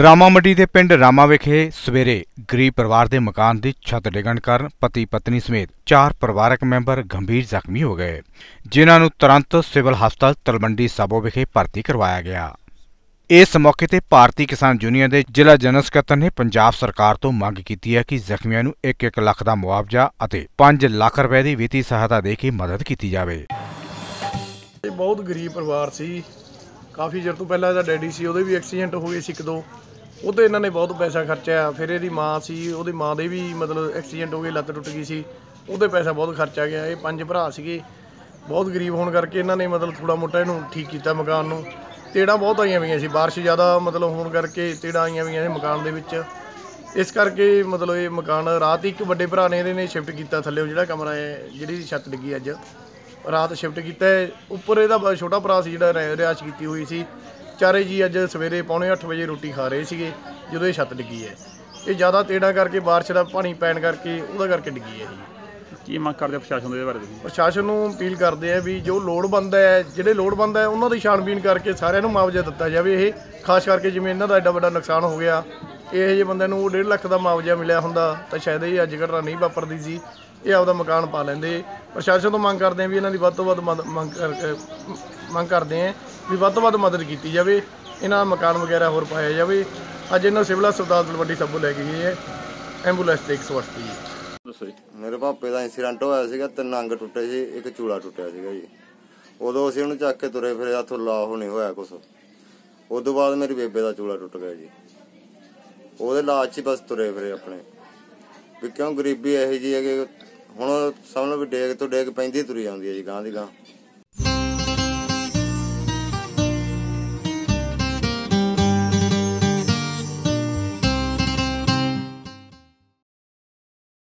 ਰਾਮਾ ਮੰਡੀ ਦੇ ਪਿੰਡ ਰਾਮਾ ਵਿਖੇ ਸਵੇਰੇ ਗਰੀਬ ਪਰਿਵਾਰ ਦੇ ਮਕਾਨ ਦੀ ਛੱਤ ਡਿੱਗਣ ਕਾਰਨ ਪਤੀ ਪਤਨੀ ਸਮੇਤ 4 ਪਰਿਵਾਰਕ ਮੈਂਬਰ ਗੰਭੀਰ ਜ਼ਖਮੀ ਹੋ ਗਏ, ਜਿਨ੍ਹਾਂ ਨੂੰ ਤੁਰੰਤ ਸਿਵਲ ਹਸਪਤਾਲ ਤਲਵੰਡੀ ਸਾਬੋ ਵਿਖੇ ਭਰਤੀ ਕਰਵਾਇਆ ਗਿਆ। इस मौके पर भारतीय किसान यूनियन के जिला जनरल सकत्तर ने पंजाब सरकार तो मंग की है कि जख्मियों को 1-1 लाख का मुआवजा और 5 लाख रुपए की वित्तीय सहायता देकर मदद की जाए। बहुत गरीब परिवार से काफ़ी चर तो पहला डैडी से वो भी एक्सीडेंट हो गए सी, एक दो वो तो इन्होंने बहुत पैसा खर्चा, फिर यदि माँ से वो माँ के भी मतलब एक्सीडेंट हो गए, लत्त टुट गई सी, वो पैसा बहुत खर्चा गया। ये 5 भरा से बहुत गरीब होने करके इन्होंने मतलब थोड़ा मोटा इनू ठीक किया। मकान में तेड़ा बहुत आईया हुई सी, बारिश ज़्यादा मतलब होने करके तेड़ा आईया हुई मकान के, इस करके मतलब ये मकान रात ही एक बड़े भरा ने इन्हें शिफ्ट किया थल्ले जो कमरा है जी छत डिगी अज रात शिफ्ट किया। उपर यदा छोटा भरा से जो रिहाइश की हुई सी, चारे जी अज सवेरे 7:45 बजे रोटी खा रहे थे जो ये छत डिगी है। ये ज़्यादा तेड़ा करके बारिश का पानी पैन करके वह करके डिगी है जी। ਕੀ ਮੰਗ ਕਰਦੇ ਪ੍ਰਸ਼ਾਸਨ ਦੇ ਬਾਰੇ? ਪ੍ਰਸ਼ਾਸਨ ਨੂੰ ਅਪੀਲ ਕਰਦੇ ਆ ਵੀ ਜੋ ਲੋੜਵੰਦ ਹੈ, ਜਿਹੜੇ ਲੋੜਵੰਦ ਹੈ ਉਹਨਾਂ ਦੀ ਛਾਣਬੀਨ ਕਰਕੇ ਸਾਰਿਆਂ ਨੂੰ ਮੁਆਵਜ਼ਾ ਦਿੱਤਾ ਜਾਵੇ। ਇਹ ਖਾਸ ਕਰਕੇ ਜਿਵੇਂ ਇਹਨਾਂ ਦਾ ਐਡਾ ਵੱਡਾ ਨੁਕਸਾਨ ਹੋ ਗਿਆ, ਇਹੋ ਜਿਹੇ ਬੰਦੇ ਨੂੰ 1.5 ਲੱਖ ਦਾ ਮੁਆਵਜ਼ਾ ਮਿਲਿਆ ਹੁੰਦਾ ਤਾਂ ਸ਼ਾਇਦ ਇਹ ਅੱਜ ਘਟਨਾ ਨਹੀਂ ਵਾਪਰਦੀ ਸੀ, ਇਹ ਆਪਦਾ ਮਕਾਨ ਪਾ ਲੈਂਦੇ। ਪ੍ਰਸ਼ਾਸਨ ਤੋਂ ਮੰਗ ਕਰਦੇ ਆ ਵੀ ਇਹਨਾਂ ਦੀ ਵੱਧ ਤੋਂ ਵੱਧ ਮੰਗ ਕਰਦੇ ਆ ਵੀ ਵੱਧ ਤੋਂ ਵੱਧ ਮਦਦ ਕੀਤੀ ਜਾਵੇ, ਇਹਨਾਂ ਮਕਾਨ ਵਗੈਰਾ ਹੋਰ ਪਾਇਆ ਜਾਵੇ। ਅੱਜ ਇਹਨਾਂ ਸਿਵਲ ਹਸਪਤਾਲ ਤਲਵੰਡੀ ਸਾਬੋ ਲੈ ਕੇ ਗਏ ਹੈ ਐਂਬੂਲੈਂਸ ਤੇ 180 ਜੀ। मेरे भापे का इंसीडेंट होया, 3 अंग टुटे से 1 चूड़ा टुटिया जी। उदों असीं उहनूं चक के तुरे फिरे हथों लाह नहीं होया कुछ। उदों बाद मेरी बेबे का चूड़ा टुट गया जी, वो लाश च बस तुरे फिरे अपने भी। क्यों गरीबी इहो जी है कि हुण समझ लो भी डेग तो डेग पैंदी तुरी जांदी है जी गांह दी गांह।